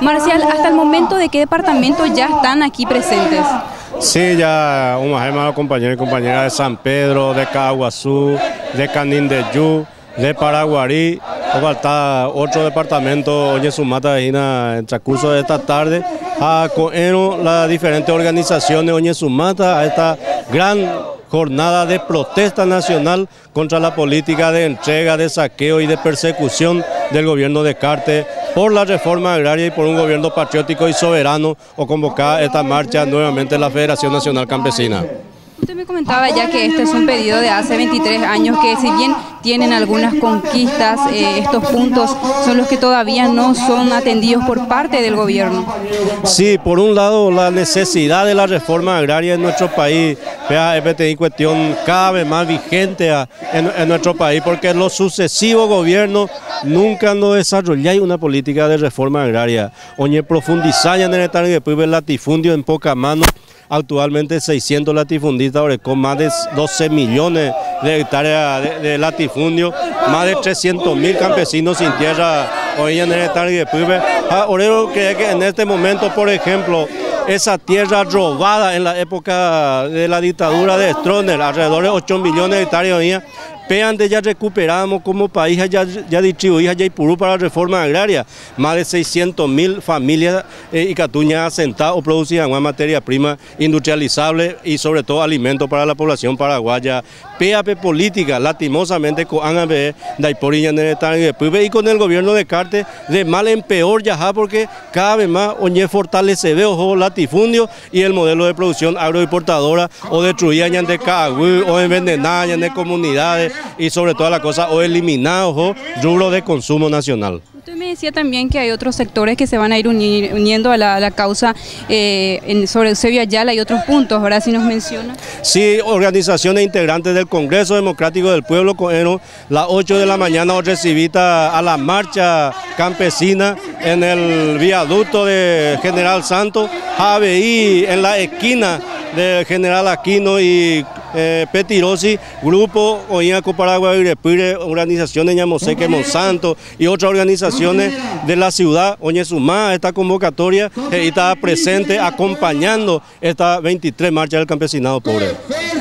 Marcial, hasta el momento, ¿de qué departamento ya están aquí presentes? Sí, ya unos hermanos compañeros y compañeras de San Pedro, de Caaguazú, de Canindeyú, de Paraguarí. Falta otro departamento, oye, sumata en el transcurso de esta tarde, a coero las diferentes organizaciones, oye, sumata a esta gran jornada de protesta nacional contra la política de entrega, de saqueo y de persecución del gobierno de Cartes por la reforma agraria y por un gobierno patriótico y soberano, o convocada esta marcha nuevamente la Federación Nacional Campesina. Usted me comentaba ya que este es un pedido de hace 23 años que, si bien tienen algunas conquistas, estos puntos son los que todavía no son atendidos por parte del gobierno. Sí, por un lado la necesidad de la reforma agraria en nuestro país, es cuestión cada vez más vigente en nuestro país, porque los sucesivos gobiernos nunca nos desarrollaron una política de reforma agraria. Oñe profundizaban en el target, después del latifundio en poca mano. Actualmente 600 latifundistas, con más de 12 millones de hectáreas de latifundio, más de 300.000 campesinos sin tierra hoy en el estado de Puebla. Orero cree que en este momento, por ejemplo, esa tierra robada en la época de la dictadura de Stroessner, alrededor de 8 millones de hectáreas hoy, peante ya recuperamos como país, ya distribuimos ya Ipurú para la reforma agraria, más de 600.000 familias y catuñas asentadas o producían una materia prima industrializable y sobre todo alimentos para la población paraguaya. PAP política, lastimosamente, con ANABE, Daiporiña, y con el gobierno de Cartes, de mal en peor ya, porque cada vez más oñe fortalece ojo latifundio y el modelo de producción agroexportadora, o destruían ya de Caaguazú, o envenenaban ya de comunidades, y sobre todas las cosas, o eliminado rubro de consumo nacional. Usted me decía también que hay otros sectores que se van a ir uniendo a la causa sobre Eusebio Ayala y otros puntos, ¿verdad? Si nos menciona. Sí, organizaciones integrantes del Congreso Democrático del Pueblo, las 8 de la mañana os recibita a la marcha campesina en el viaducto de General Santos, ABI en la esquina del General Aquino y Petirosi, grupo Oñaco Paraguay, Repire, organizaciones Ñamoseque, Monsanto y otras organizaciones de la ciudad, Oñezumá, esta convocatoria está presente acompañando esta 23 marcha del campesinado pobre.